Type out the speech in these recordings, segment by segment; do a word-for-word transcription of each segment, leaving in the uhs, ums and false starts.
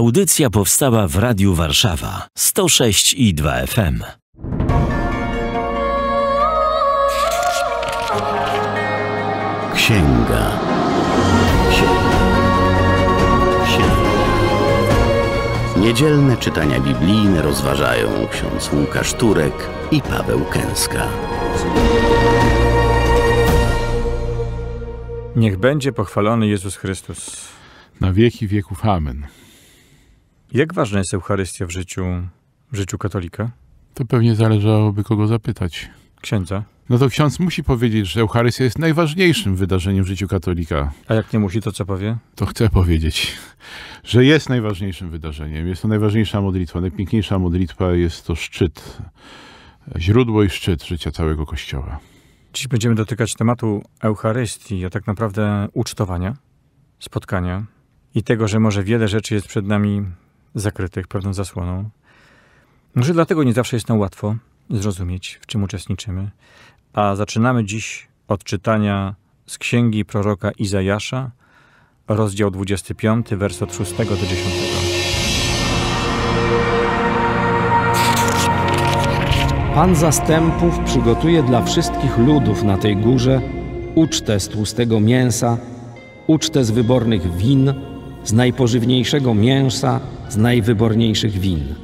Audycja powstała w Radiu Warszawa sto sześć i dwa F M. Księga. Księga. Księga. Niedzielne czytania biblijne rozważają ksiądz Łukasz Turek i Paweł Kęska. Niech będzie pochwalony Jezus Chrystus. Na wieki wieków. Amen. Jak ważna jest Eucharystia w życiu, w życiu katolika? To pewnie zależałoby kogo zapytać. Księdza. No to ksiądz musi powiedzieć, że Eucharystia jest najważniejszym wydarzeniem w życiu katolika. A jak nie musi, to co powie? To chcę powiedzieć, że jest najważniejszym wydarzeniem. Jest to najważniejsza modlitwa, najpiękniejsza modlitwa. Jest to szczyt, źródło i szczyt życia całego Kościoła. Dziś będziemy dotykać tematu Eucharystii, a tak naprawdę ucztowania, spotkania i tego, że może wiele rzeczy jest przed nami zakrytych pewną zasłoną. Może dlatego nie zawsze jest nam łatwo zrozumieć, w czym uczestniczymy. A zaczynamy dziś od czytania z księgi proroka Izajasza, rozdział dwudziesty piąty, wers od szóstego do dziesiątego. Pan zastępów przygotuje dla wszystkich ludów na tej górze ucztę z tłustego mięsa, ucztę z wybornych win, z najpożywniejszego mięsa, z najwyborniejszych win.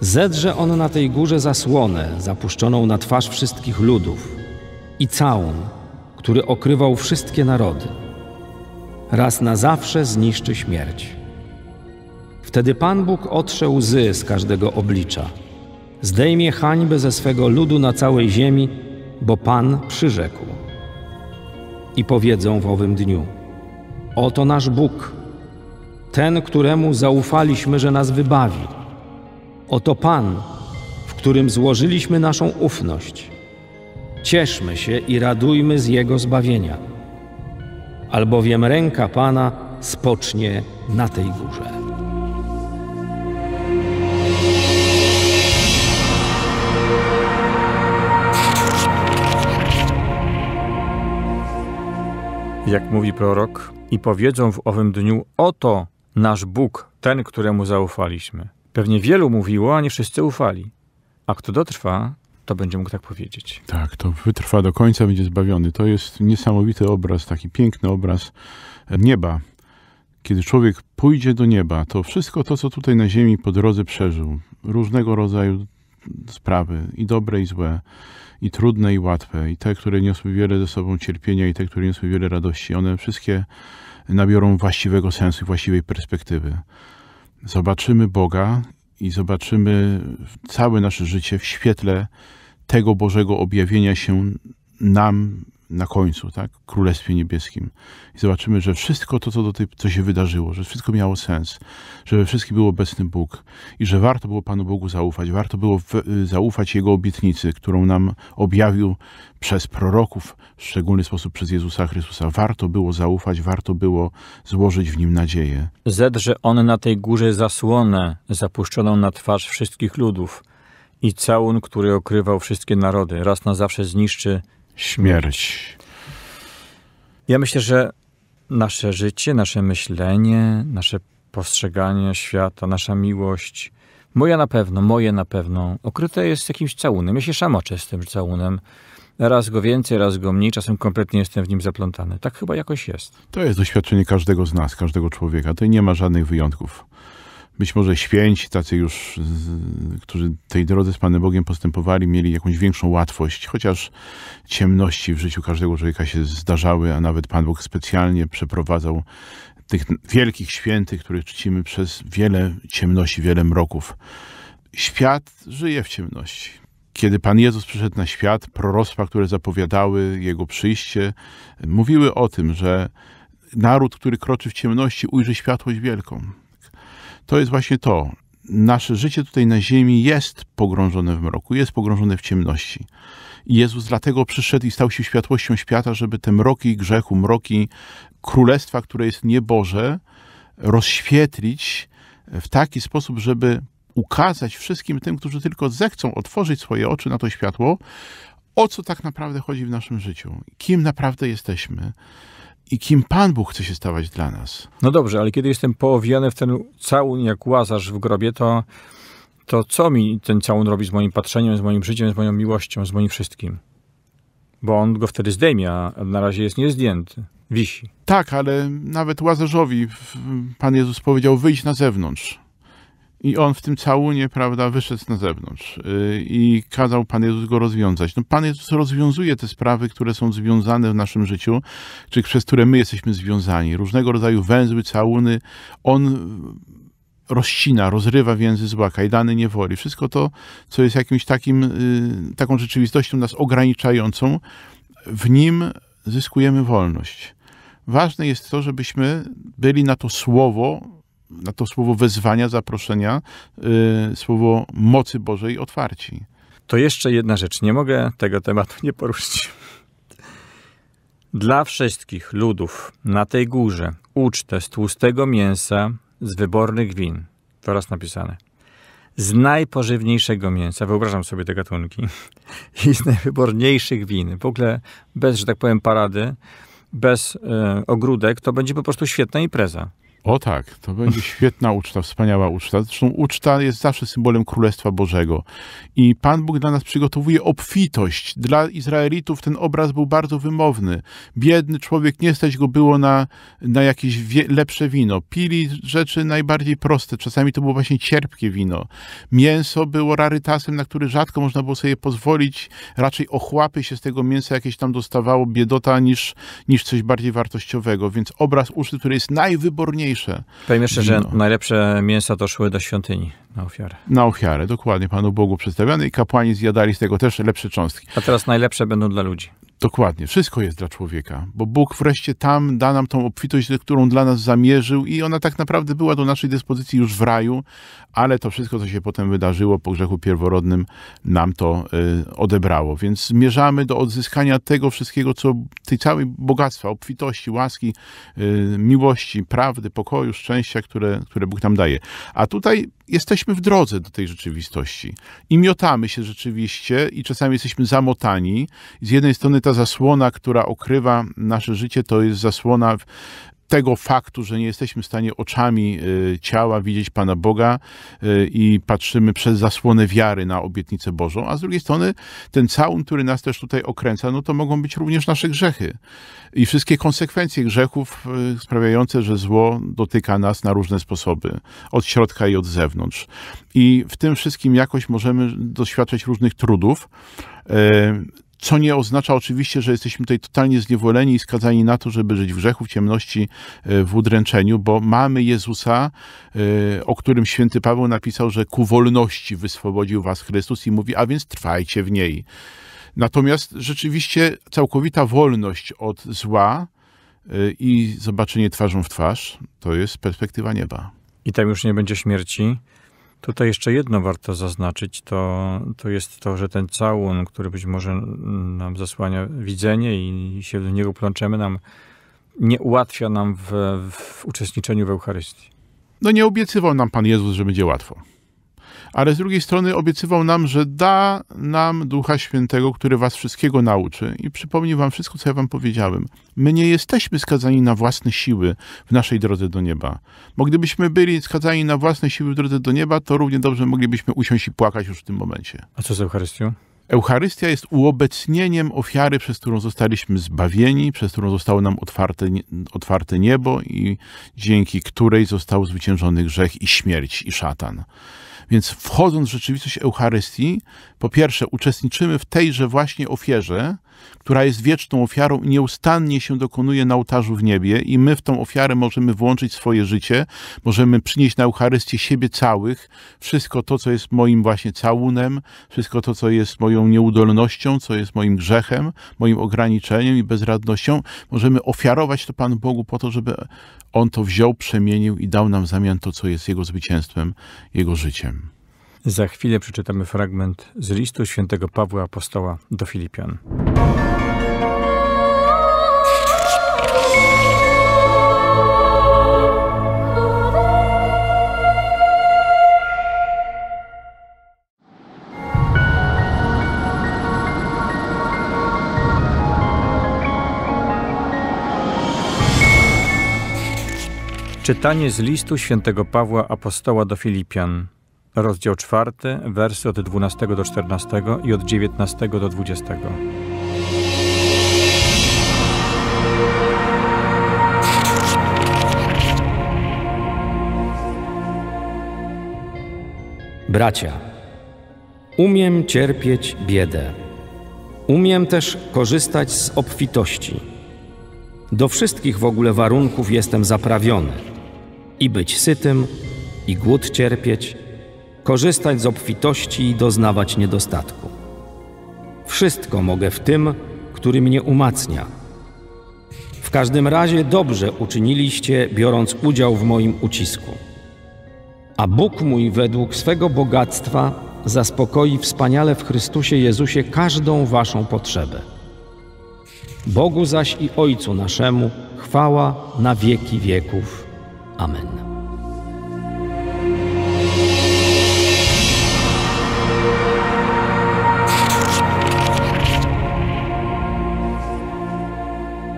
Zedrze on na tej górze zasłonę zapuszczoną na twarz wszystkich ludów i całun, który okrywał wszystkie narody. Raz na zawsze zniszczy śmierć. Wtedy Pan Bóg otrze łzy z każdego oblicza. Zdejmie hańbę ze swego ludu na całej ziemi, bo Pan przyrzekł. I powiedzą w owym dniu: oto nasz Bóg, ten, któremu zaufaliśmy, że nas wybawi. Oto Pan, w którym złożyliśmy naszą ufność. Cieszmy się i radujmy z Jego zbawienia, albowiem ręka Pana spocznie na tej górze. Jak mówi prorok, i powiedzą w owym dniu: oto nasz Bóg, ten, któremu zaufaliśmy. Pewnie wielu mówiło, a nie wszyscy ufali. A kto dotrwa, to będzie mógł tak powiedzieć. Tak, to wytrwa do końca, będzie zbawiony. To jest niesamowity obraz, taki piękny obraz nieba. Kiedy człowiek pójdzie do nieba, to wszystko to, co tutaj na ziemi po drodze przeżył, różnego rodzaju sprawy, i dobre, i złe, i trudne, i łatwe, i te, które niosły wiele ze sobą cierpienia, i te, które niosły wiele radości, one wszystkie nabiorą właściwego sensu i właściwej perspektywy. Zobaczymy Boga i zobaczymy całe nasze życie w świetle tego Bożego objawienia się nam na końcu, tak? W Królestwie Niebieskim. I zobaczymy, że wszystko to, co, do tej, co się wydarzyło, że wszystko miało sens, że we wszystkim był obecny Bóg i że warto było Panu Bogu zaufać, warto było w, zaufać Jego obietnicy, którą nam objawił przez proroków, w szczególny sposób przez Jezusa Chrystusa. Warto było zaufać, warto było złożyć w Nim nadzieję. Zedrze on na tej górze zasłonę zapuszczoną na twarz wszystkich ludów i całun, który okrywał wszystkie narody. Raz na zawsze zniszczy śmierć. Ja myślę, że nasze życie, nasze myślenie, nasze postrzeganie świata, nasza miłość, moja na pewno, moje na pewno, okryte jest jakimś całunem. Ja się szamoczę z tym całunem. Raz go więcej, raz go mniej, czasem kompletnie jestem w nim zaplątany. Tak chyba jakoś jest. To jest doświadczenie każdego z nas, każdego człowieka. Tutaj nie ma żadnych wyjątków. Być może święci, tacy już, którzy tej drodze z Panem Bogiem postępowali, mieli jakąś większą łatwość, chociaż ciemności w życiu każdego człowieka się zdarzały, a nawet Pan Bóg specjalnie przeprowadzał tych wielkich świętych, których czcimy, przez wiele ciemności, wiele mroków. Świat żyje w ciemności. Kiedy Pan Jezus przyszedł na świat, proroctwa, które zapowiadały Jego przyjście, mówiły o tym, że naród, który kroczy w ciemności, ujrzy światłość wielką. To jest właśnie to. Nasze życie tutaj na ziemi jest pogrążone w mroku, jest pogrążone w ciemności. I Jezus dlatego przyszedł i stał się światłością świata, żeby te mroki grzechu, mroki królestwa, które jest nieboże, rozświetlić w taki sposób, żeby ukazać wszystkim tym, którzy tylko zechcą otworzyć swoje oczy na to światło, o co tak naprawdę chodzi w naszym życiu, kim naprawdę jesteśmy. i kim Pan Bóg chce się stawać dla nas. No dobrze, ale kiedy jestem połowiony w ten całun jak Łazarz w grobie, to, to co mi ten całun robi z moim patrzeniem, z moim życiem, z moją miłością, z moim wszystkim? Bo on go wtedy zdejmie, a na razie jest niezdjęty, wisi. Tak, ale nawet Łazarzowi Pan Jezus powiedział: wyjdź na zewnątrz. I on w tym całunie, prawda, wyszedł na zewnątrz yy, i kazał Pan Jezus go rozwiązać. No, Pan Jezus rozwiązuje te sprawy, które są związane w naszym życiu, czy przez które my jesteśmy związani. Różnego rodzaju węzły, całuny. On rozcina, rozrywa więzy zła, kajdany niewoli. Wszystko to, co jest jakimś takim, yy, taką rzeczywistością nas ograniczającą, w nim zyskujemy wolność. Ważne jest to, żebyśmy byli na to słowo, na to słowo wezwania, zaproszenia, yy, słowo mocy Bożej otwarci. To jeszcze jedna rzecz. Nie mogę tego tematu nie poruszyć. Dla wszystkich ludów na tej górze ucztę z tłustego mięsa, z wybornych win. To raz napisane. Z najpożywniejszego mięsa, wyobrażam sobie te gatunki, i z najwyborniejszych win. W ogóle bez, że tak powiem, parady, bez y, ogródek, to będzie po prostu świetna impreza. O tak, to będzie świetna uczta, wspaniała uczta. Zresztą uczta jest zawsze symbolem Królestwa Bożego. I Pan Bóg dla nas przygotowuje obfitość. Dla Izraelitów ten obraz był bardzo wymowny. Biedny człowiek, nie stać go było na, na jakieś lepsze wino. Pili rzeczy najbardziej proste. Czasami to było właśnie cierpkie wino. Mięso było rarytasem, na który rzadko można było sobie pozwolić. Raczej ochłapy się z tego mięsa jakieś tam dostawało, biedota, niż, niż coś bardziej wartościowego. Więc obraz uczty, który jest najwyborniejszy. Powiem jeszcze, że no. najlepsze mięsa to szły do świątyni na ofiarę. Na ofiarę, dokładnie, Panu Bogu przedstawiane, i kapłani zjadali z tego też lepsze cząstki. A teraz najlepsze będą dla ludzi. Dokładnie, wszystko jest dla człowieka, bo Bóg wreszcie tam da nam tą obfitość, którą dla nas zamierzył, i ona tak naprawdę była do naszej dyspozycji już w raju, ale to wszystko, co się potem wydarzyło po grzechu pierworodnym, nam to y, odebrało. Więc zmierzamy do odzyskania tego wszystkiego, co tej całej bogactwa, obfitości, łaski, y, miłości, prawdy, pokoju, szczęścia, które, które Bóg nam daje. A tutaj jesteśmy w drodze do tej rzeczywistości i miotamy się rzeczywiście, i czasami jesteśmy zamotani. Z jednej strony ta zasłona, która okrywa nasze życie, to jest zasłona tego faktu, że nie jesteśmy w stanie oczami ciała widzieć Pana Boga i patrzymy przez zasłonę wiary na obietnicę Bożą, a z drugiej strony ten całun, który nas też tutaj okręca, no to mogą być również nasze grzechy i wszystkie konsekwencje grzechów sprawiające, że zło dotyka nas na różne sposoby, od środka i od zewnątrz. I w tym wszystkim jakoś możemy doświadczać różnych trudów, co nie oznacza oczywiście, że jesteśmy tutaj totalnie zniewoleni i skazani na to, żeby żyć w grzechu, w ciemności, w udręczeniu, bo mamy Jezusa, o którym święty Paweł napisał, że ku wolności wyswobodził was Chrystus, i mówi: a więc trwajcie w niej. Natomiast rzeczywiście całkowita wolność od zła i zobaczenie twarzą w twarz, to jest perspektywa nieba. I tam już nie będzie śmierci. Tutaj jeszcze jedno warto zaznaczyć, to, to jest to, że ten całun, który być może nam zasłania widzenie i się do niego plączemy, nam nie ułatwia nam w, w uczestniczeniu w Eucharystii. No nie obiecywał nam Pan Jezus, że będzie łatwo. Ale z drugiej strony obiecywał nam, że da nam Ducha Świętego, który was wszystkiego nauczy i przypomni wam wszystko, co ja wam powiedziałem. My nie jesteśmy skazani na własne siły w naszej drodze do nieba. Bo gdybyśmy byli skazani na własne siły w drodze do nieba, to równie dobrze moglibyśmy usiąść i płakać już w tym momencie. A co z Eucharystią? Eucharystia jest uobecnieniem ofiary, przez którą zostaliśmy zbawieni, przez którą zostało nam otwarte, otwarte niebo i dzięki której został zwyciężony grzech i śmierć, i szatan. Więc wchodząc w rzeczywistość Eucharystii, po pierwsze uczestniczymy w tejże właśnie ofierze, która jest wieczną ofiarą i nieustannie się dokonuje na ołtarzu w niebie, i my w tą ofiarę możemy włączyć swoje życie, możemy przynieść na Eucharystię siebie całych, wszystko to, co jest moim właśnie całunem, wszystko to, co jest moją nieudolnością, co jest moim grzechem, moim ograniczeniem i bezradnością, możemy ofiarować to Panu Bogu po to, żeby On to wziął, przemienił i dał nam w zamian to, co jest Jego zwycięstwem, Jego życiem. Za chwilę przeczytamy fragment z listu świętego Pawła Apostoła do Filipian. Czytanie z listu świętego Pawła Apostoła do Filipian, rozdział czwarty, wersy od dwunastego do czternastego i od dziewiętnastego do dwudziestego. Bracia, umiem cierpieć biedę. Umiem też korzystać z obfitości. Do wszystkich w ogóle warunków jestem zaprawiony. I być sytym, i głód cierpieć, korzystać z obfitości i doznawać niedostatku. Wszystko mogę w tym, który mnie umacnia. W każdym razie dobrze uczyniliście, biorąc udział w moim ucisku. A Bóg mój według swego bogactwa zaspokoi wspaniale w Chrystusie Jezusie każdą waszą potrzebę. Bogu zaś i Ojcu naszemu chwała na wieki wieków. Amen.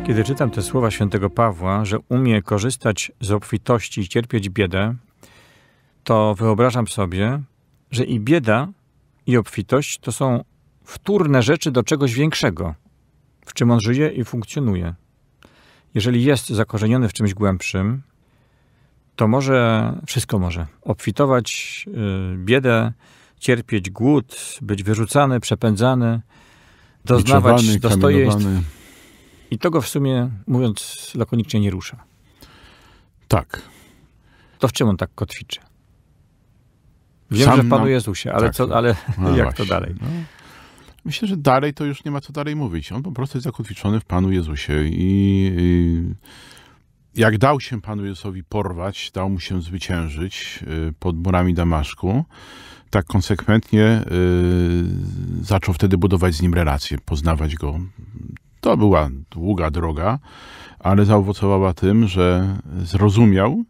Kiedy czytam te słowa świętego Pawła, że umie korzystać z obfitości i cierpieć biedę, to wyobrażam sobie, że i bieda, i obfitość to są wtórne rzeczy do czegoś większego, w czym on żyje i funkcjonuje. Jeżeli jest zakorzeniony w czymś głębszym, to może, wszystko może. Obfitować yy, biedę, cierpieć głód, być wyrzucany, przepędzany, doznawać dostojeństw. I to go w sumie, mówiąc lakonicznie, nie rusza. Tak. To w czym on tak kotwiczy? Wiem, Sam że w Panu na... Jezusie, ale, tak, co, ale no jak właśnie. To dalej? No. Myślę, że dalej to już nie ma co dalej mówić. On po prostu jest zakotwiczony w Panu Jezusie i, i jak dał się Panu Jezusowi porwać, dał mu się zwyciężyć pod murami Damaszku, tak konsekwentnie y, zaczął wtedy budować z nim relacje, poznawać go. To była długa droga, ale zaowocowała tym, że zrozumiał,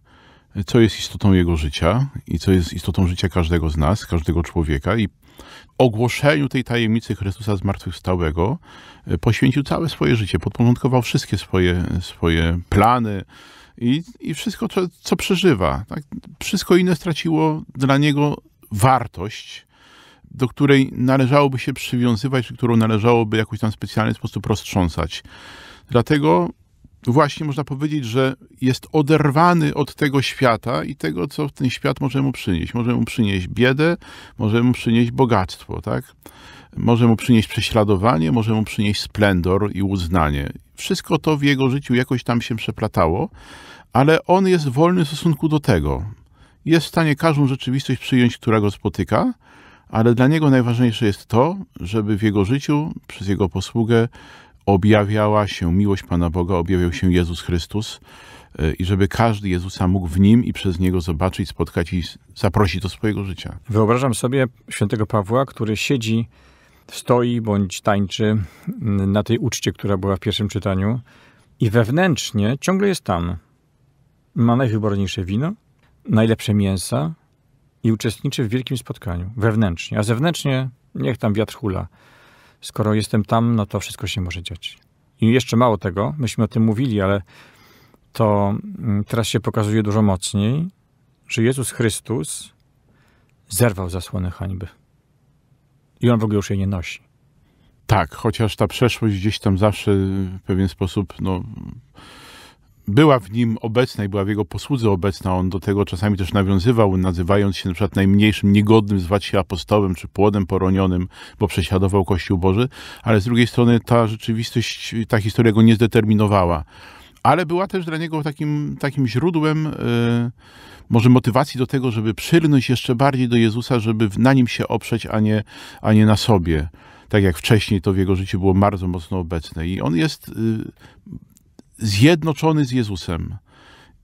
co jest istotą jego życia i co jest istotą życia każdego z nas, każdego człowieka, i ogłoszeniu tej tajemnicy Chrystusa Zmartwychwstałego poświęcił całe swoje życie, podporządkował wszystkie swoje, swoje plany i, i wszystko, co, co przeżywa. Tak? Wszystko inne straciło dla niego wartość, do której należałoby się przywiązywać, którą należałoby jakoś tam specjalny sposób roztrząsać. Dlatego właśnie można powiedzieć, że jest oderwany od tego świata i tego, co ten świat może mu przynieść. Może mu przynieść biedę, może mu przynieść bogactwo, tak? Może mu przynieść prześladowanie, może mu przynieść splendor i uznanie. Wszystko to w jego życiu jakoś tam się przeplatało, ale on jest wolny w stosunku do tego. Jest w stanie każdą rzeczywistość przyjąć, która go spotyka, ale dla niego najważniejsze jest to, żeby w jego życiu, przez jego posługę, objawiała się miłość Pana Boga, objawiał się Jezus Chrystus i żeby każdy Jezusa mógł w Nim i przez Niego zobaczyć, spotkać i zaprosić do swojego życia. Wyobrażam sobie świętego Pawła, który siedzi, stoi bądź tańczy na tej uczcie, która była w pierwszym czytaniu, i wewnętrznie ciągle jest tam. Ma najwyborniejsze wino, najlepsze mięsa i uczestniczy w wielkim spotkaniu. Wewnętrznie, a zewnętrznie niech tam wiatr hula. Skoro jestem tam, no to wszystko się może dziać. I jeszcze mało tego, myśmy o tym mówili, ale to teraz się pokazuje dużo mocniej, że Jezus Chrystus zerwał zasłonę hańby. I on w ogóle już jej nie nosi. Tak, chociaż ta przeszłość gdzieś tam zawsze w pewien sposób, no, była w nim obecna i była w jego posłudze obecna. On do tego czasami też nawiązywał, nazywając się na przykład najmniejszym niegodnym zwać się apostołem czy płodem poronionym, bo prześladował Kościół Boży, ale z drugiej strony ta rzeczywistość, ta historia go nie zdeterminowała. Ale była też dla niego takim, takim źródłem yy, może motywacji do tego, żeby przylgnąć jeszcze bardziej do Jezusa, żeby na nim się oprzeć, a nie, a nie na sobie. Tak jak wcześniej to w jego życiu było bardzo mocno obecne. I on jest... Yy, zjednoczony z Jezusem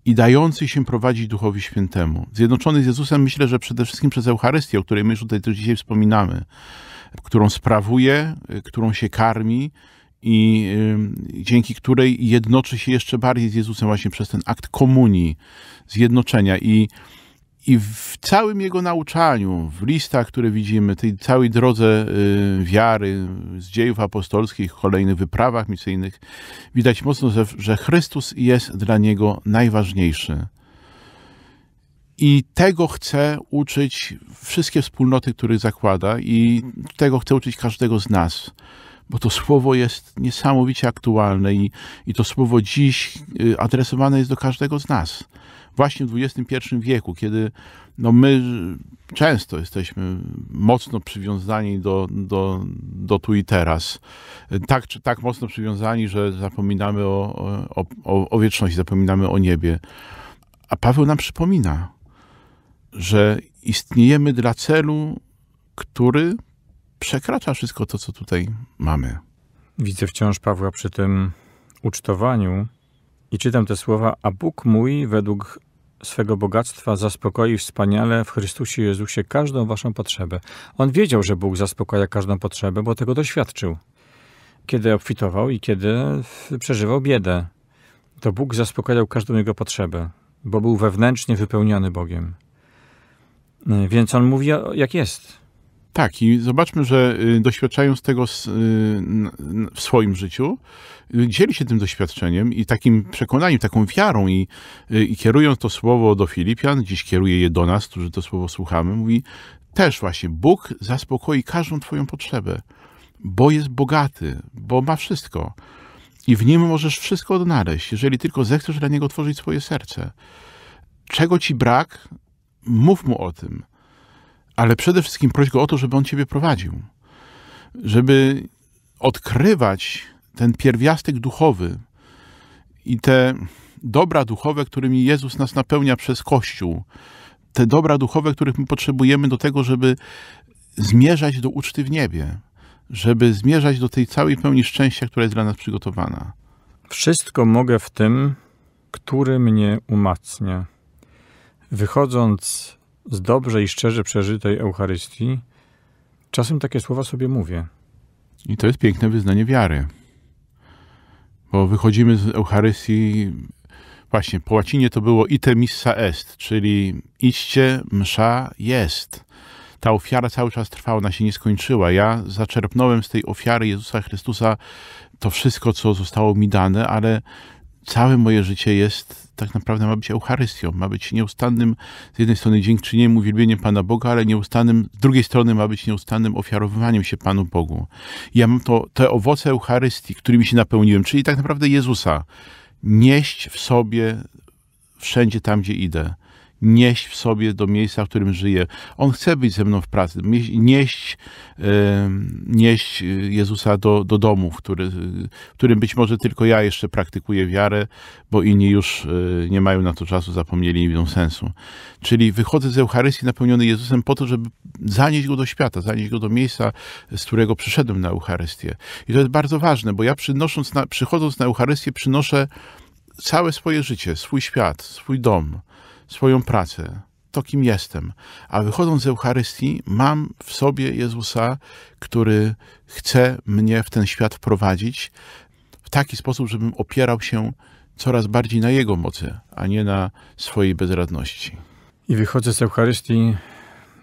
i dający się prowadzić Duchowi Świętemu. Zjednoczony z Jezusem, myślę, że przede wszystkim przez Eucharystię, o której my już tutaj też dzisiaj wspominamy, którą sprawuje, którą się karmi i yy, dzięki której jednoczy się jeszcze bardziej z Jezusem właśnie przez ten akt komunii, zjednoczenia. I I w całym jego nauczaniu, w listach, które widzimy, tej całej drodze wiary, z dziejów apostolskich, kolejnych wyprawach misyjnych, widać mocno, że Chrystus jest dla niego najważniejszy. I tego chcę uczyć wszystkie wspólnoty, które zakłada, i tego chcę uczyć każdego z nas, bo to słowo jest niesamowicie aktualne i, i to słowo dziś adresowane jest do każdego z nas. Właśnie w dwudziestym pierwszym wieku, kiedy no my często jesteśmy mocno przywiązani do, do, do tu i teraz. Tak, tak mocno przywiązani, że zapominamy o, o, o wieczności, zapominamy o niebie. A Paweł nam przypomina, że istniejemy dla celu, który przekracza wszystko to, co tutaj mamy. Widzę wciąż Pawła przy tym ucztowaniu i czytam te słowa: a Bóg mój według swego bogactwa zaspokoi wspaniale w Chrystusie Jezusie każdą waszą potrzebę. On wiedział, że Bóg zaspokaja każdą potrzebę, bo tego doświadczył. Kiedy obfitował i kiedy przeżywał biedę, to Bóg zaspokajał każdą jego potrzebę, bo był wewnętrznie wypełniony Bogiem. Więc on mówi, jak jest. Tak, i zobaczmy, że doświadczając tego w swoim życiu, dzieli się tym doświadczeniem i takim przekonaniem, taką wiarą i, i kierując to słowo do Filipian, dziś kieruje je do nas, którzy to słowo słuchamy, mówi też właśnie, Bóg zaspokoi każdą twoją potrzebę, bo jest bogaty, bo ma wszystko i w nim możesz wszystko odnaleźć, jeżeli tylko zechcesz dla niego otworzyć swoje serce. Czego ci brak? Mów mu o tym. Ale przede wszystkim proś go o to, żeby on ciebie prowadził. Żeby odkrywać ten pierwiastek duchowy i te dobra duchowe, którymi Jezus nas napełnia przez Kościół. Te dobra duchowe, których my potrzebujemy do tego, żeby zmierzać do uczty w niebie. Żeby zmierzać do tej całej pełni szczęścia, która jest dla nas przygotowana. Wszystko mogę w tym, który mnie umacnia. Wychodząc z dobrze i szczerze przeżytej Eucharystii, czasem takie słowa sobie mówię. I to jest piękne wyznanie wiary. Bo wychodzimy z Eucharystii, właśnie po łacinie to było ite missa est, czyli idźcie, msza jest. Ta ofiara cały czas trwała, ona się nie skończyła. Ja zaczerpnąłem z tej ofiary Jezusa Chrystusa to wszystko, co zostało mi dane, ale całe moje życie jest, tak naprawdę ma być Eucharystią, ma być nieustannym z jednej strony dziękczynieniem, uwielbieniem Pana Boga, ale nieustannym, z drugiej strony ma być nieustannym ofiarowywaniem się Panu Bogu. Ja mam to, te owoce Eucharystii, którymi się napełniłem, czyli tak naprawdę Jezusa, nieść w sobie wszędzie tam, gdzie idę. Nieść w sobie do miejsca, w którym żyję. On chce być ze mną w pracy. Nieść, nieść Jezusa do, do domu, w, który, w którym być może tylko ja jeszcze praktykuję wiarę, bo inni już nie mają na to czasu, zapomnieli i widzą sensu. Czyli wychodzę z Eucharystii napełniony Jezusem po to, żeby zanieść Go do świata, zanieść Go do miejsca, z którego przyszedłem na Eucharystię. I to jest bardzo ważne, bo ja przynosząc na, przychodząc na Eucharystię przynoszę całe swoje życie, swój świat, swój dom, swoją pracę, to kim jestem. A wychodząc z Eucharystii mam w sobie Jezusa, który chce mnie w ten świat wprowadzić w taki sposób, żebym opierał się coraz bardziej na Jego mocy, a nie na swojej bezradności. I wychodzę z Eucharystii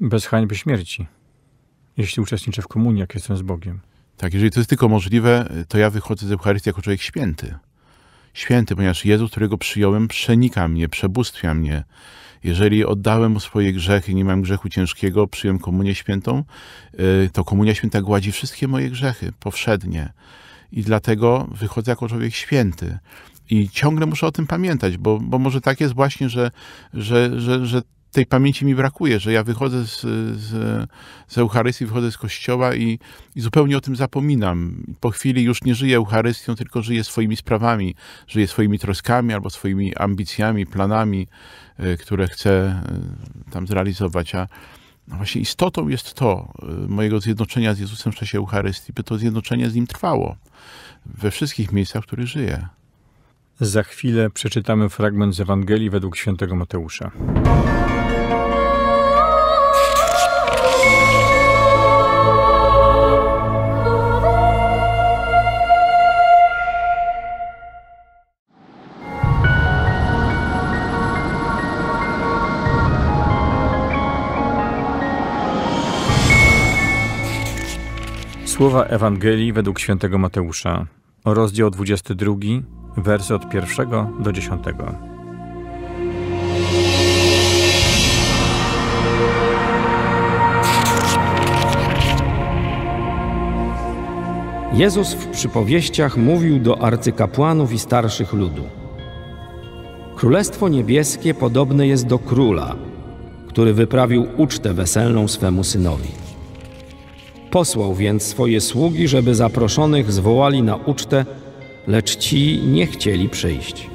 bez hańby śmierci, jeśli uczestniczę w komunii, jak jestem z Bogiem. Tak, jeżeli to jest tylko możliwe, to ja wychodzę z Eucharystii jako człowiek święty. Święty, ponieważ Jezus, którego przyjąłem, przenika mnie, przebóstwia mnie. Jeżeli oddałem mu swoje grzechy, nie mam grzechu ciężkiego, przyjąłem Komunię Świętą, to Komunia Święta gładzi wszystkie moje grzechy powszednie. I dlatego wychodzę jako człowiek święty. I ciągle muszę o tym pamiętać, bo, bo może tak jest właśnie, że, że, że, że tej pamięci mi brakuje, że ja wychodzę z, z, z Eucharystii, wychodzę z Kościoła i, i zupełnie o tym zapominam. Po chwili już nie żyję Eucharystią, tylko żyję swoimi sprawami, żyję swoimi troskami albo swoimi ambicjami, planami, które chcę tam zrealizować. A właśnie istotą jest to mojego zjednoczenia z Jezusem w czasie Eucharystii, by to zjednoczenie z Nim trwało we wszystkich miejscach, w których żyję. Za chwilę przeczytamy fragment z Ewangelii według świętego Mateusza. Słowa Ewangelii według świętego Mateusza, rozdział dwudziesty drugi, wersy od pierwszego do dziesiątego. Jezus w przypowieściach mówił do arcykapłanów i starszych ludu. Królestwo niebieskie podobne jest do króla, który wyprawił ucztę weselną swemu synowi. Posłał więc swoje sługi, żeby zaproszonych zwołali na ucztę, lecz ci nie chcieli przyjść.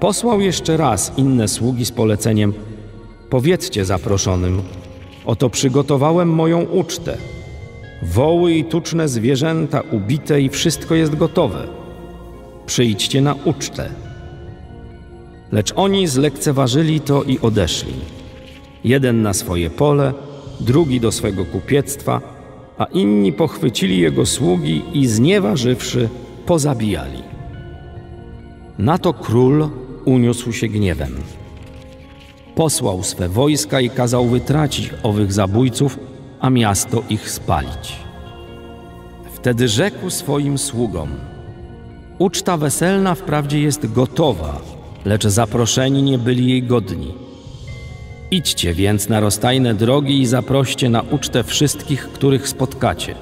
Posłał jeszcze raz inne sługi z poleceniem: powiedzcie zaproszonym, oto przygotowałem moją ucztę. Woły i tuczne zwierzęta ubite i wszystko jest gotowe. Przyjdźcie na ucztę. Lecz oni zlekceważyli to i odeszli. Jeden na swoje pole, drugi do swego kupiectwa, a inni pochwycili jego sługi i znieważywszy, pozabijali. Na to król uniósł się gniewem. Posłał swe wojska i kazał wytracić owych zabójców, a miasto ich spalić. Wtedy rzekł swoim sługom: uczta weselna wprawdzie jest gotowa, lecz zaproszeni nie byli jej godni. Idźcie więc na roztajne drogi i zaproście na ucztę wszystkich, których spotkacie.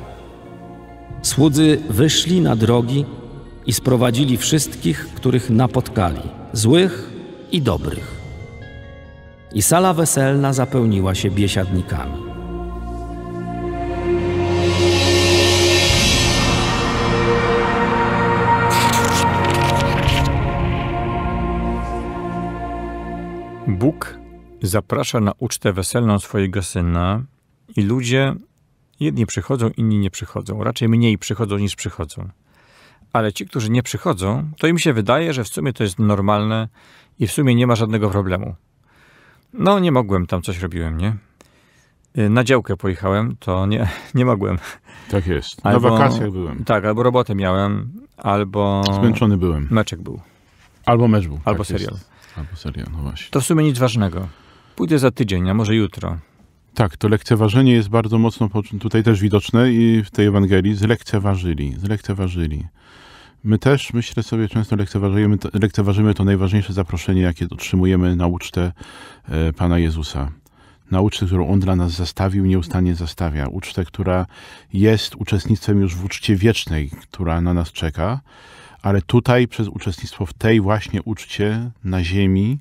Słudzy wyszli na drogi i sprowadzili wszystkich, których napotkali, złych i dobrych. I sala weselna zapełniła się biesiadnikami. Bóg zaprasza na ucztę weselną swojego Syna i ludzie jedni przychodzą, inni nie przychodzą. Raczej mniej przychodzą niż przychodzą. Ale ci, którzy nie przychodzą, to im się wydaje, że w sumie to jest normalne i w sumie nie ma żadnego problemu. No nie mogłem, tam coś robiłem, nie? Na działkę pojechałem, to nie, nie mogłem. Tak jest. Albo, na wakacjach byłem. Tak, albo robotę miałem, albo... Zmęczony byłem. Meczek był. Albo mecz był. Albo tak serial. Jest. Albo serial, no właśnie. To w sumie nic ważnego. Pójdę za tydzień, a może jutro. Tak, to lekceważenie jest bardzo mocno tutaj też widoczne i w tej Ewangelii zlekceważyli, zlekceważyli. My też, myślę sobie, często lekceważymy, lekceważymy to najważniejsze zaproszenie, jakie otrzymujemy na ucztę Pana Jezusa. Na ucztę, którą On dla nas zastawił, nieustannie zastawia. Ucztę, która jest uczestnictwem już w uczcie wiecznej, która na nas czeka, ale tutaj przez uczestnictwo w tej właśnie uczcie na ziemi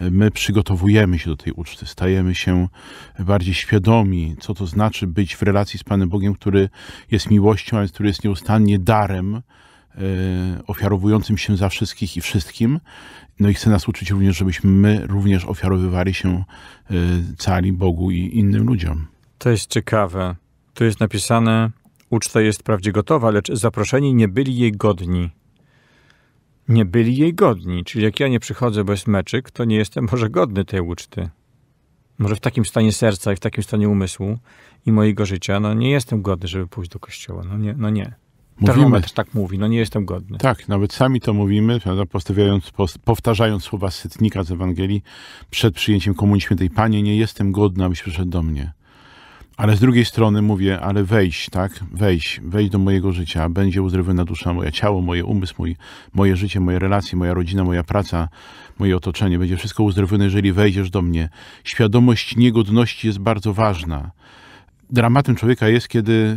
my przygotowujemy się do tej uczty, stajemy się bardziej świadomi, co to znaczy być w relacji z Panem Bogiem, który jest miłością, ale który jest nieustannie darem, ofiarowującym się za wszystkich i wszystkim. No i chce nas uczyć również, żebyśmy my również ofiarowywali się cali Bogu i innym ludziom. To jest ciekawe. Tu jest napisane: uczta jest wprawdzie gotowa, lecz zaproszeni nie byli jej godni. Nie byli jej godni. Czyli jak ja nie przychodzę, bo jest meczyk, to nie jestem może godny tej uczty. Może w takim stanie serca i w takim stanie umysłu i mojego życia, no nie jestem godny, żeby pójść do kościoła. No nie, no nie. Mówimy. Tak mówi, no nie jestem godny. Tak, nawet sami to mówimy, postawiając, powtarzając słowa Sytnika z Ewangelii przed przyjęciem Komunii Świętej: Panie, nie jestem godny, abyś przyszedł do mnie. Ale z drugiej strony mówię, ale wejdź, tak, wejdź, wejdź do mojego życia, będzie uzdrowiona dusza moja, ciało, moje umysł, mój, moje życie, moje relacje, moja rodzina, moja praca, moje otoczenie, będzie wszystko uzdrowione, jeżeli wejdziesz do mnie. Świadomość niegodności jest bardzo ważna. Dramatem człowieka jest, kiedy...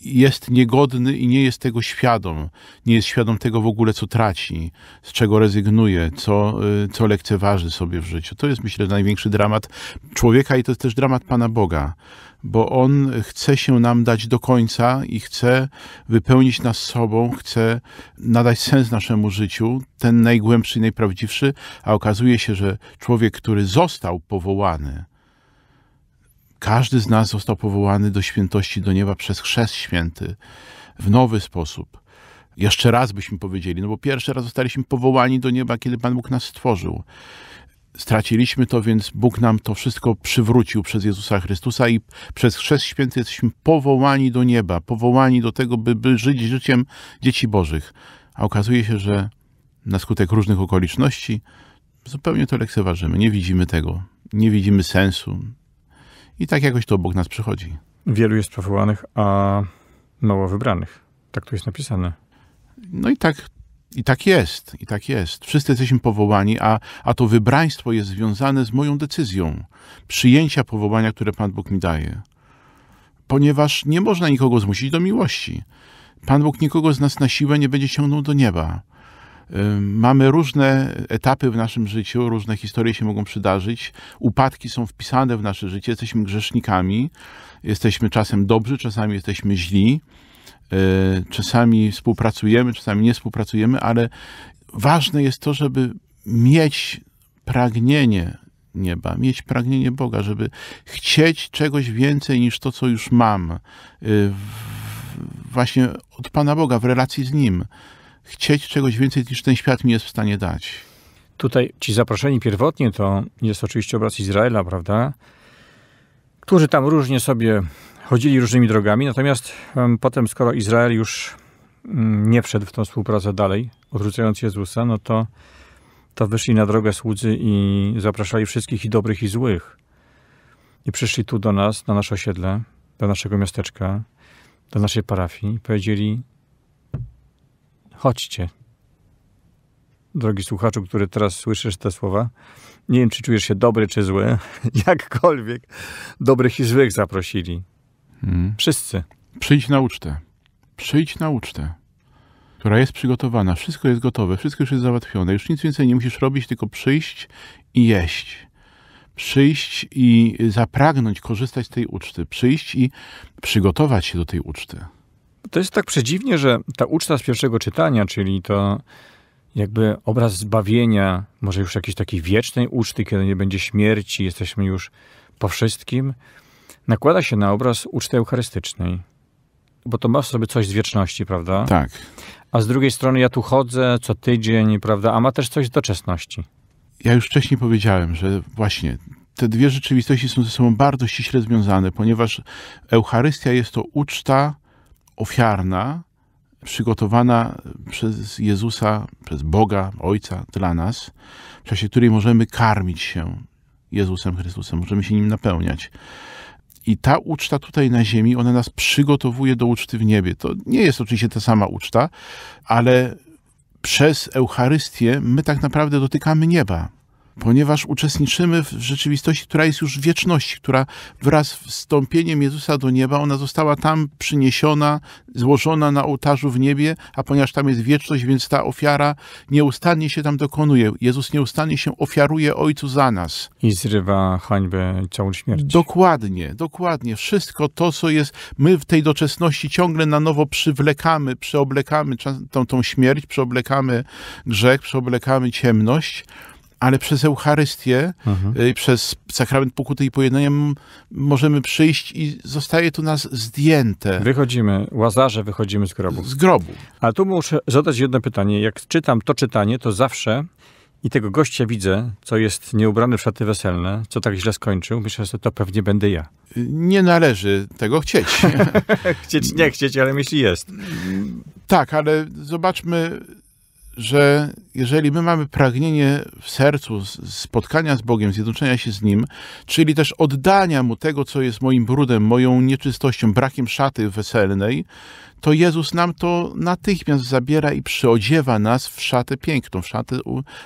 jest niegodny i nie jest tego świadom. Nie jest świadom tego w ogóle, co traci, z czego rezygnuje, co, co lekceważy sobie w życiu. To jest, myślę, największy dramat człowieka i to jest też dramat Pana Boga, bo On chce się nam dać do końca i chce wypełnić nas sobą, chce nadać sens naszemu życiu, ten najgłębszy i najprawdziwszy, a okazuje się, że człowiek, który został powołany, każdy z nas został powołany do świętości, do nieba przez chrzest święty, w nowy sposób. Jeszcze raz byśmy powiedzieli, no bo pierwszy raz zostaliśmy powołani do nieba, kiedy Pan Bóg nas stworzył. Straciliśmy to, więc Bóg nam to wszystko przywrócił przez Jezusa Chrystusa i przez chrzest święty jesteśmy powołani do nieba, powołani do tego, by, by żyć życiem dzieci bożych. A okazuje się, że na skutek różnych okoliczności zupełnie to lekceważymy, nie widzimy tego, nie widzimy sensu. I tak jakoś to obok nas przychodzi. Wielu jest powołanych, a mało wybranych. Tak tu jest napisane. No i tak, i tak jest, i tak jest. Wszyscy jesteśmy powołani, a, a to wybraństwo jest związane z moją decyzją przyjęcia powołania, które Pan Bóg mi daje. ponieważ nie można nikogo zmusić do miłości. Pan Bóg nikogo z nas na siłę nie będzie ciągnął do nieba. Mamy różne etapy w naszym życiu, różne historie się mogą przydarzyć, upadki są wpisane w nasze życie, jesteśmy grzesznikami, jesteśmy czasem dobrzy, czasami jesteśmy źli, czasami współpracujemy, czasami nie współpracujemy, ale ważne jest to, żeby mieć pragnienie nieba, mieć pragnienie Boga, żeby chcieć czegoś więcej niż to, co już mam, właśnie od Pana Boga, w relacji z Nim. Chcieć czegoś więcej niż ten świat mi jest w stanie dać. Tutaj ci zaproszeni pierwotnie to jest oczywiście obraz Izraela, prawda? Którzy tam różnie sobie chodzili różnymi drogami, natomiast um, potem, skoro Izrael już um, nie wszedł w tą współpracę dalej, odrzucając Jezusa, no to, to wyszli na drogę słudzy i zapraszali wszystkich, i dobrych, i złych. I przyszli tu do nas, na nasze osiedle, do naszego miasteczka, do naszej parafii, powiedzieli: chodźcie. Drogi słuchaczu, który teraz słyszysz te słowa, nie wiem, czy czujesz się dobry, czy zły, jakkolwiek, dobrych i złych zaprosili. Hmm. Wszyscy. Przyjdź na ucztę. Przyjdź na ucztę, która jest przygotowana. Wszystko jest gotowe, wszystko już jest załatwione. Już nic więcej nie musisz robić, tylko przyjść i jeść. Przyjść i zapragnąć korzystać z tej uczty. Przyjść i przygotować się do tej uczty. To jest tak przedziwnie, że ta uczta z pierwszego czytania, czyli to jakby obraz zbawienia, może już jakiejś takiej wiecznej uczty, kiedy nie będzie śmierci, jesteśmy już po wszystkim, nakłada się na obraz uczty eucharystycznej. Bo to ma w sobie coś z wieczności, prawda? Tak. A z drugiej strony ja tu chodzę co tydzień, prawda? A ma też coś z doczesności. Ja już wcześniej powiedziałem, że właśnie te dwie rzeczywistości są ze sobą bardzo ściśle związane, ponieważ Eucharystia jest to uczta ofiarna, przygotowana przez Jezusa, przez Boga, Ojca dla nas, w czasie której możemy karmić się Jezusem Chrystusem, możemy się Nim napełniać. I ta uczta tutaj na ziemi, ona nas przygotowuje do uczty w niebie. To nie jest oczywiście ta sama uczta, ale przez Eucharystię my tak naprawdę dotykamy nieba, ponieważ uczestniczymy w rzeczywistości, która jest już w wieczności, która wraz z wstąpieniem Jezusa do nieba, ona została tam przyniesiona, złożona na ołtarzu w niebie, a ponieważ tam jest wieczność, więc ta ofiara nieustannie się tam dokonuje. Jezus nieustannie się ofiaruje Ojcu za nas. I zrywa hańbę, całą śmierć. Dokładnie, dokładnie. Wszystko to, co jest, my w tej doczesności ciągle na nowo przywlekamy, przeoblekamy tą, tą śmierć, przeoblekamy grzech, przeoblekamy ciemność, ale przez Eucharystię, mhm. przez sakrament pokuty i pojednania możemy przyjść i zostaje tu nas zdjęte. Wychodzimy, Łazarze, wychodzimy z grobu. Z grobu. A tu muszę zadać jedno pytanie. Jak czytam to czytanie, to zawsze i tego gościa widzę, co jest nieubrany w szaty weselne, co tak źle skończył, myślę, że to pewnie będę ja. Nie należy tego chcieć. Chcieć nie chcieć, ale myśli jest. Tak, ale zobaczmy, że jeżeli my mamy pragnienie w sercu spotkania z Bogiem, zjednoczenia się z Nim, czyli też oddania Mu tego, co jest moim brudem, moją nieczystością, brakiem szaty weselnej, to Jezus nam to natychmiast zabiera i przyodziewa nas w szatę piękną, w szatę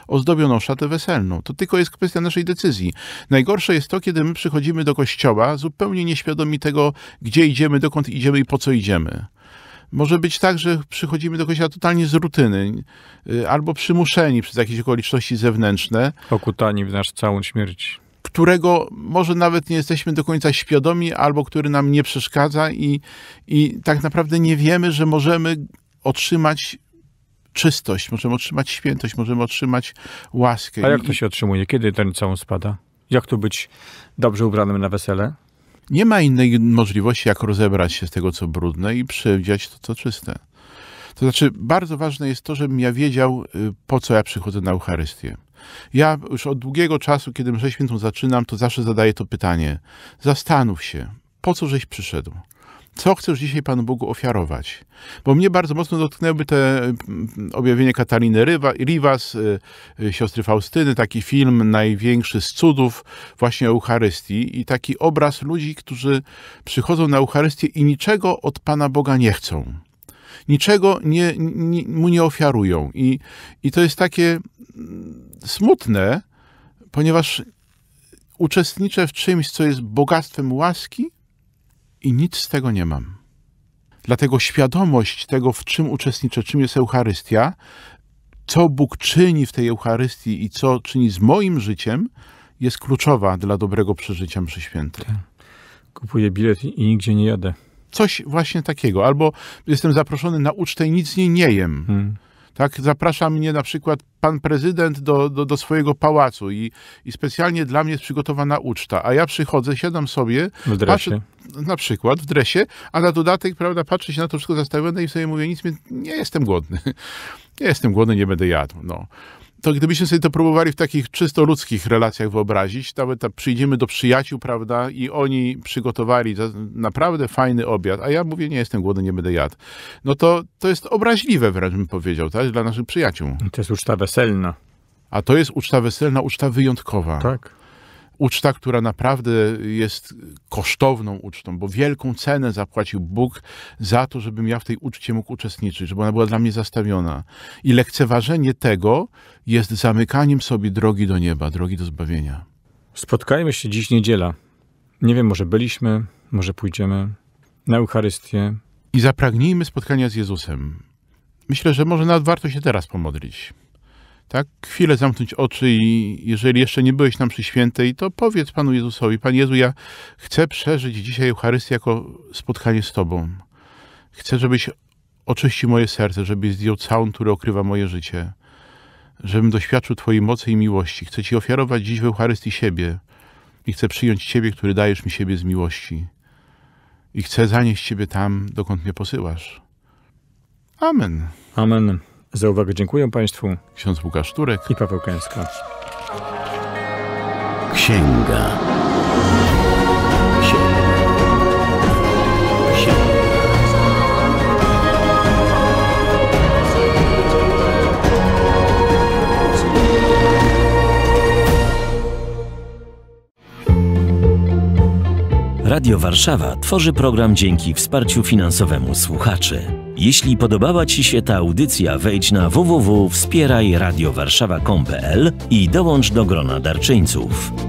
ozdobioną, w szatę weselną. To tylko jest kwestia naszej decyzji. Najgorsze jest to, kiedy my przychodzimy do kościoła zupełnie nieświadomi tego, gdzie idziemy, dokąd idziemy i po co idziemy. Może być tak, że przychodzimy do kościoła totalnie z rutyny, albo przymuszeni przez jakieś okoliczności zewnętrzne. Okutani w nasz całą śmierć. Którego może nawet nie jesteśmy do końca świadomi, albo który nam nie przeszkadza i, i tak naprawdę nie wiemy, że możemy otrzymać czystość, możemy otrzymać świętość, możemy otrzymać łaskę. A jak to się otrzymuje? Kiedy ten całą spada? Jak tu być dobrze ubranym na wesele? Nie ma innej możliwości, jak rozebrać się z tego, co brudne i przywdziać to, co czyste. To znaczy, bardzo ważne jest to, żebym ja wiedział, po co ja przychodzę na Eucharystię. Ja już od długiego czasu, kiedy mszę świętą zaczynam, to zawsze zadaję to pytanie. Zastanów się, po co żeś przyszedł? Co chcesz dzisiaj Panu Bogu ofiarować? Bo mnie bardzo mocno dotknęłyby te objawienie Kataliny Rivas, siostry Faustyny, taki film Największy z cudów, właśnie Eucharystii i taki obraz ludzi, którzy przychodzą na Eucharystię i niczego od Pana Boga nie chcą. Niczego nie, nie, Mu nie ofiarują. I, i to jest takie smutne, ponieważ uczestniczę w czymś, co jest bogactwem łaski, i nic z tego nie mam. Dlatego świadomość tego, w czym uczestniczę, czym jest Eucharystia, co Bóg czyni w tej Eucharystii i co czyni z moim życiem, jest kluczowa dla dobrego przeżycia mszy świętej. Kupuję bilet i nigdzie nie jadę. Coś właśnie takiego. Albo jestem zaproszony na ucztę i nic z niej nie jem. Hmm. Tak, zaprasza mnie na przykład pan prezydent do, do, do swojego pałacu i, i specjalnie dla mnie jest przygotowana uczta, a ja przychodzę, siadam sobie, w dresie. Patrzę, na przykład w dresie, a na dodatek, prawda, patrzę się na to wszystko zastawione i sobie mówię, nic, nie jestem głodny, nie jestem głodny, nie będę jadł, no. To gdybyśmy sobie to próbowali w takich czysto ludzkich relacjach wyobrazić, nawet ta, przyjdziemy do przyjaciół, prawda, i oni przygotowali naprawdę fajny obiad, a ja mówię, nie jestem głodny, nie będę jadł. No to, to jest obraźliwe, wręcz bym powiedział, tak, dla naszych przyjaciół. To jest uczta weselna. A to jest uczta weselna, uczta wyjątkowa. Tak. Uczta, która naprawdę jest kosztowną ucztą, bo wielką cenę zapłacił Bóg za to, żebym ja w tej uczcie mógł uczestniczyć, żeby ona była dla mnie zastawiona. I lekceważenie tego jest zamykaniem sobie drogi do nieba, drogi do zbawienia. Spotkajmy się dziś niedziela. Nie wiem, może byliśmy, może pójdziemy na Eucharystię. I zapragnijmy spotkania z Jezusem. Myślę, że może nawet warto się teraz pomodlić. Tak, chwilę zamknąć oczy i jeżeli jeszcze nie byłeś na mszy świętej, to powiedz Panu Jezusowi, Panie Jezu, ja chcę przeżyć dzisiaj Eucharystię jako spotkanie z Tobą. Chcę, żebyś oczyścił moje serce, żebyś zdjął całun, który okrywa moje życie. Żebym doświadczył Twojej mocy i miłości. Chcę Ci ofiarować dziś w Eucharystii siebie i chcę przyjąć Ciebie, który dajesz mi siebie z miłości. I chcę zanieść Ciebie tam, dokąd mnie posyłasz. Amen. Amen. Za uwagę dziękuję Państwu ksiądz Łukasz Turek i Paweł Kęska. Księga. Księga. Księga. Radio Warszawa tworzy program dzięki wsparciu finansowemu słuchaczy. Jeśli podobała Ci się ta audycja, wejdź na w w w kropka wspieraj radio warszawa kropka com kropka p l i dołącz do grona darczyńców.